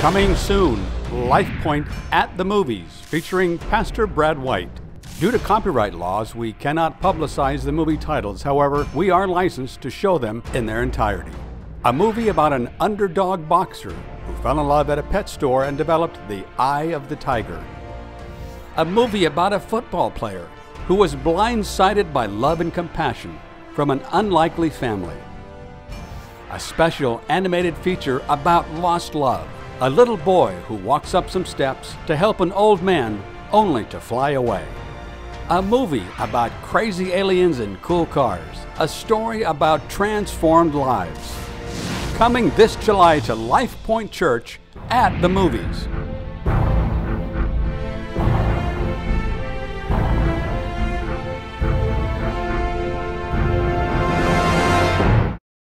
Coming soon, LifePoint at the Movies, featuring Pastor Brad White. Due to copyright laws, we cannot publicize the movie titles. However, we are licensed to show them in their entirety. A movie about an underdog boxer who fell in love at a pet store and developed the eye of the tiger. A movie about a football player who was blindsided by love and compassion from an unlikely family. A special animated feature about lost love. A little boy who walks up some steps to help an old man only to fly away. A movie about crazy aliens and cool cars. A story about transformed lives. Coming this July to LifePoint Church at the Movies.